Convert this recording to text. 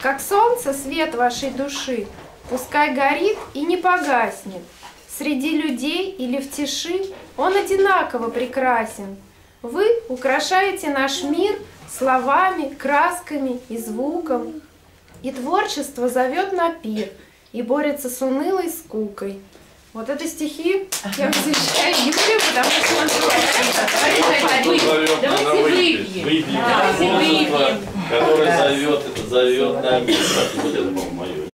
Как солнце, свет вашей души, пускай горит и не погаснет. Среди людей или в тиши он одинаково прекрасен. Вы украшаете наш мир словами, красками и звуком. И творчество зовет на пир, и борется с унылой скукой. Вот это стихи я посвящаю Юле, потому что он Давайте выпьем. Который зовет, это зовет на мир. Вот это, по-моему, мое.